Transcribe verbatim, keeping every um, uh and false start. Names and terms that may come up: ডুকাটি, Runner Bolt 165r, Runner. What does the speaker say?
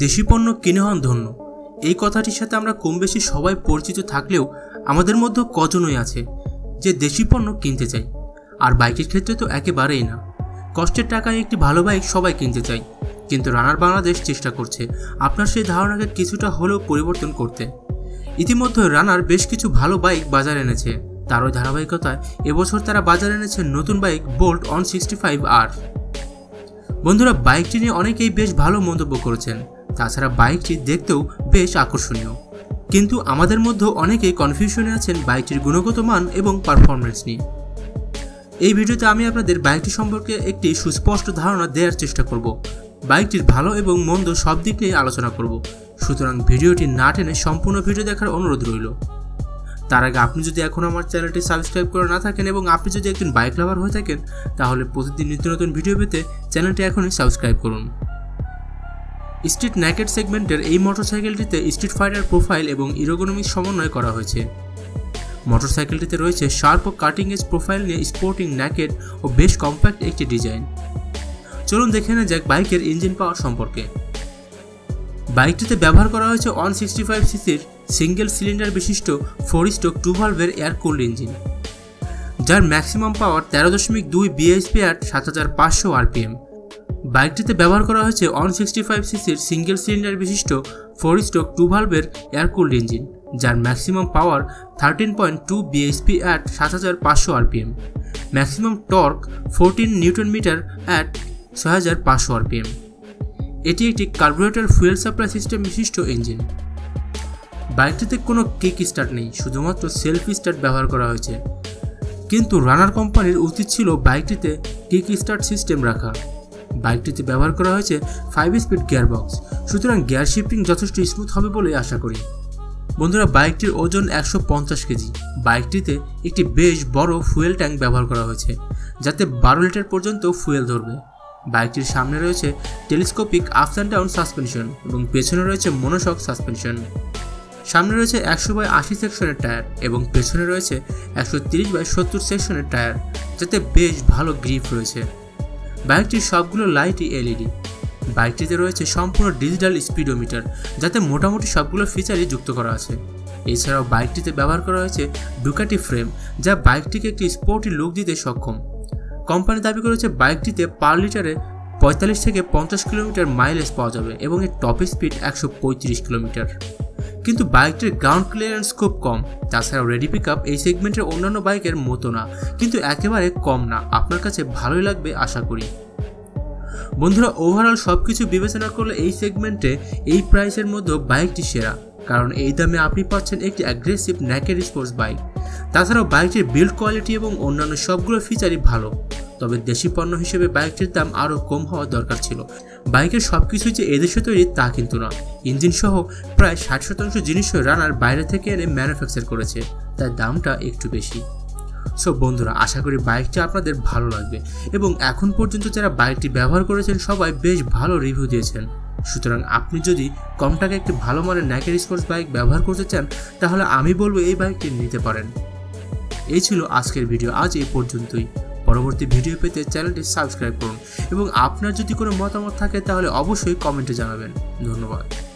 দেশি পণ্য কিনে হন ধন্য, এই কথাটির সাথে আমরা কম বেশি সবাই পরিচিত থাকলেও আমাদের মধ্যে কজনই আছে যে দেশি পণ্য কিনতে চাই। আর বাইকের ক্ষেত্রে তো একেবারেই না। কষ্টের টাকায় একটি ভালো বাইক সবাই কিনতে চাই, কিন্তু রানার বাংলাদেশ চেষ্টা করছে আপনার সেই ধারণাকে কিছুটা হলেও পরিবর্তন করতে। ইতিমধ্যে রানার বেশ কিছু ভালো বাইক বাজারে এনেছে, তারও ধারাবাহিকতায় এবছর তারা বাজারে এনেছে নতুন bike Bolt one sixty five আর। বন্ধুরা, বাইকটি নিয়ে অনেকেই বেশ ভালো মন্তব্য করেছেন, তাছাড়া বাইকটি দেখতেও বেশ আকর্ষণীয়। কিন্তু আমাদের মধ্যে অনেকেই কনফিউশনে আছেন বাইকটির গুণগত মান এবং পারফরমেন্স নিয়ে। এই ভিডিওতে আমি আপনাদের বাইকটি সম্পর্কে একটি সুস্পষ্ট ধারণা দেওয়ার চেষ্টা করব। বাইকটির ভালো এবং মন্দ সব দিক নিয়ে আলোচনা করব, সুতরাং ভিডিওটি না টেনে সম্পূর্ণ ভিডিও দেখার অনুরোধ রইল। তার আগে আপনি যদি এখন আমার চ্যানেলটি সাবস্ক্রাইব করে না থাকেন এবং আপনি যদি একজন বাইক লাভার হয়ে থাকেন, তাহলে প্রতিদিন নিত্য নতুন ভিডিও পেতে চ্যানেলটি এখনই সাবস্ক্রাইব করুন। স্ট্রিট নেকেড সেগমেন্টের এই মোটরসাইকেলটিতে স্ট্রিট ফাইটার প্রোফাইল এবং ইরোগোনমিক সমন্বয় করা হয়েছে। মোটরসাইকেলটিতে রয়েছে শার্প ও কাটিং এজ প্রোফাইল নিয়ে স্পোর্টিং নেকেড ও বেশ কম্প্যাক্ট একটি ডিজাইন। চলুন দেখে নেওয়া যাক বাইকের ইঞ্জিন পাওয়ার সম্পর্কে। বাইকটিতে ব্যবহার করা হয়েছে ওয়ান সিক্সটি ফাইভ সিসির সিঙ্গেল সিলিন্ডার বিশিষ্ট ফোর স্ট্রোক টু ভালভের এয়ার কুলড ইঞ্জিন, যার ম্যাক্সিমাম পাওয়ার তেরো দশমিক দুই বিএইচপি আর সাত হাজার পাঁচশো আরপিএম। বাইকটিতে ব্যবহার করা হয়েছে ওয়ান সিক্সটি ফাইভ সিসির সিঙ্গেল সিলিন্ডার বিশিষ্ট ফোর স্ট্রোক টু ভালভের এয়ার কুলড ইঞ্জিন, যার maximum power thirteen point two BHP at সাত হাজার পাঁচশো RPM, maximum torque fourteen newton metre at ছয় হাজার পাঁচশো আরপিএম। এটি একটি কার্বুরেটর ফুয়েল সাপ্লাই সিস্টেম বিশিষ্ট ইঞ্জিন। বাইকটিতে কোনো কিক স্টার্ট নেই, শুধুমাত্র সেলফ স্টার্ট ব্যবহার করা হয়েছে। কিন্তু রানার কোম্পানির উচিত ছিল বাইকটিতে কিক স্টার্ট সিস্টেম রাখা। বাইকটিতে ব্যবহার করা হয়েছে ফাইভ স্পিড গিয়ারবক্স, সুতরাং গিয়ার শিফটিং যথেষ্ট স্মুথ হবে বলে আশা করি। বন্ধুরা, বাইকটির ওজন একশো পঞ্চাশ কেজি। বাইকটিতে একটি বেশ বড় ফুয়েল ট্যাঙ্ক ব্যবহার করা হয়েছে, যাতে বারো লিটার পর্যন্ত ফুয়েল ধরবে। বাইকটির সামনে রয়েছে telescopic ups and down suspension এবং পেছনে রয়েছে মনোশক সাসপেনশন। সামনে রয়েছে একশো বাই আশি সেকশনের টায়ার এবং পেছনে রয়েছে একশো তিরিশ বাই সত্তর সেকশনের টায়ার, যাতে বেশ ভালো গ্রিপ রয়েছে। বাইকটির সবগুলো লাইটই এলইডি। বাইকটিতে রয়েছে সম্পূর্ণ ডিজিটাল স্পিডোমিটার, যাতে মোটামুটি সবগুলো ফিচারই যুক্ত করা আছে। এছাড়াও বাইকটিতে ব্যবহার করা হয়েছে ডুকাটি ফ্রেম, যা বাইকটিকে একটি স্পোর্টি লুক দিতে সক্ষম। কোম্পানি দাবি করেছে বাইকটিতে পার লিটারে পঁয়তাল্লিশ থেকে পঞ্চাশ কিলোমিটার মাইলেজ পাওয়া যাবে এবং এর টপ স্পিড একশো পঁয়ত্রিশ কিলোমিটার। কিন্তু বাইকটির গ্রাউন্ড ক্লিয়ারেন্স খুব কম। তাছাড়াও রেডি পিক আপ এই সেগমেন্টের অন্যান্য বাইকের মতো না, কিন্তু একেবারে কম না। আপনার কাছে ভালোই লাগবে আশা করি। বন্ধুরা, ওভারঅল সব কিছু বিবেচনা করলে এই সেগমেন্টে এই প্রাইসের মধ্যে বাইকটি সেরা, কারণ এই দামে আপনি পাচ্ছেন একটি অ্যাগ্রেসিভ নেকেড স্পোর্টস বাইক। তাছাড়াও বাইকটির বিল্ড কোয়ালিটি এবং অন্যান্য সবগুলো ফিচারই ভালো। তবে দেশি পণ্য হিসেবে বাইকটির দাম আরও কম হওয়া দরকার ছিল। বাইকের সব কিছুই যে এদেশে তৈরি তা কিন্তু না। ইঞ্জিন সহ প্রায় ষাট শতাংশ জিনিসও রানার বাইরে থেকে এনে ম্যানুফ্যাকচার করেছে, তাই দামটা একটু বেশি। সো বন্ধুরা, আশা করি বাইকটি আপনাদের ভালো লাগবে এবং এখন পর্যন্ত যারা বাইকটি ব্যবহার করেছেন সবাই বেশ ভালো রিভিউ দিয়েছেন। সুতরাং আপনি যদি কম টাকায় একটি ভালো মানের নেকেড স্পোর্টস বাইক ব্যবহার করতে চান, তাহলে আমি বলবো এই বাইকটি নিতে পারেন। এই ছিল আজকের ভিডিও। আজ এই পর্যন্তই। পরবর্তী ভিডিও পেতে চ্যানেলটি সাবস্ক্রাইব করুন এবং আপনার যদি কোনো মতামত থাকে তাহলে অবশ্যই কমেন্টে জানাবেন। ধন্যবাদ।